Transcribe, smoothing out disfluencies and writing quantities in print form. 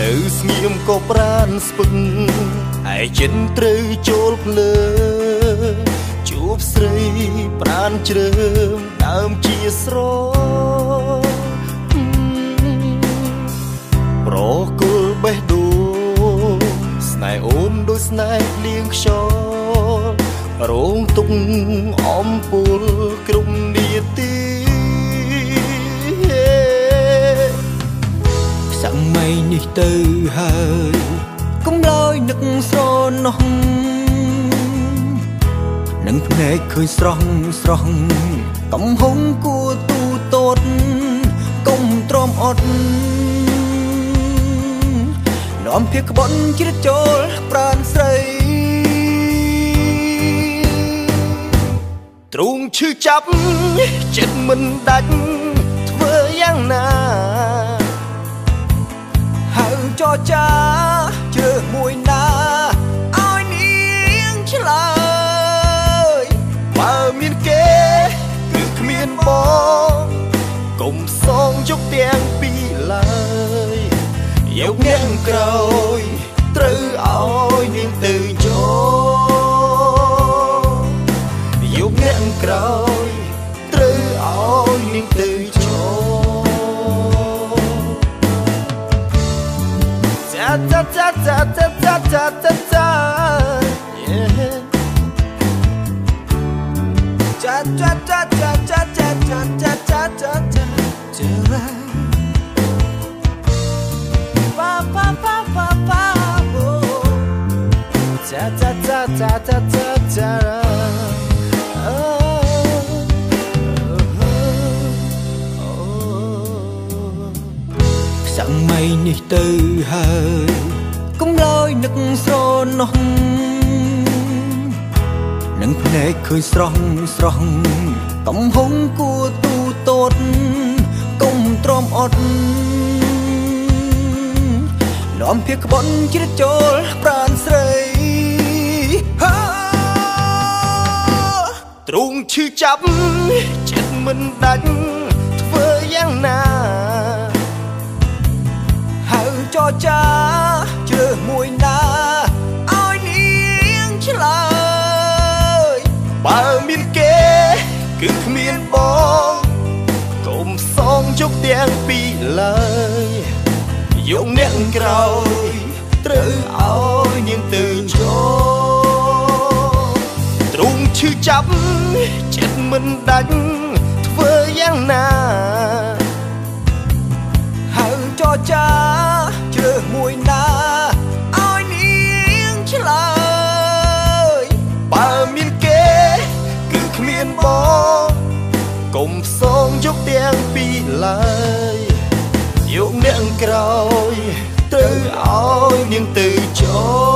នៅស្ងៀមក៏ប្រានស្ពឹងឯចិត្តត្រូវចូលភ្លើជួបស្រីប្រានជ្រើមដើមជាស្រប្រគល់បេះដូងស្នេហ៍អូនដូចស្នេហ៍នាងខ្យល់រងទុកអំពូលគ្រប់នាទីសម័យនេះទៅហើយកុំឡើយនឹកស្រណោះនឹងភ្នែកឃើញស្រស់កំហុងគួរទូតតកុំទ្រាំអត់នាំភៀកក្បត់ជ្រៀតចូលប្រានស្រីទ្រូងឈឺចាប់ចិត្តមិនដាច់ធ្វើយ៉ាងណាហើយចោចាជើមួយណាឲ្យនាងឆ្លើយបើមានគេគឺគ្មានបងកុំសងជប់ទាំងពីរឡើយយកនាងក្រោយត្រូវឲ្យនាងទៅចូលយកនាងក្រោយត្រូវឲ្យនាងទៅសម័យនេះទៅហើយកុំឡើយនឹកស្រណោះនឹងភ្នែកឃើញស្រស់កំហុងគួរទូតតកុំទ្រាំអត់នាំភៀកក្បត់ជ្រៀតចូលប្រានស្រីទ្រូងឈឺចាប់ចិត្តមិនដាច់ធ្វើយ៉ាងណាហើយចោចាជើមួយណាឲ្យនាងឆ្លើយបើមានគេគឺគ្មានបងកុំសងជប់ទាំងពីរឡើយយកអ្នកក្រោយត្រូវឲ្យនាងទៅចូលទ្រូងឈឺចាប់ចិត្តមិនដាច់ធ្វើយ៉ាងណាហើយចោចាជើមួយណាបើមានគេគឺគ្មានបងកុំសងជប់ទាំងពីរឡើយយកអ្នកក្រោយត្រូវឲ្យនាងទៅចូល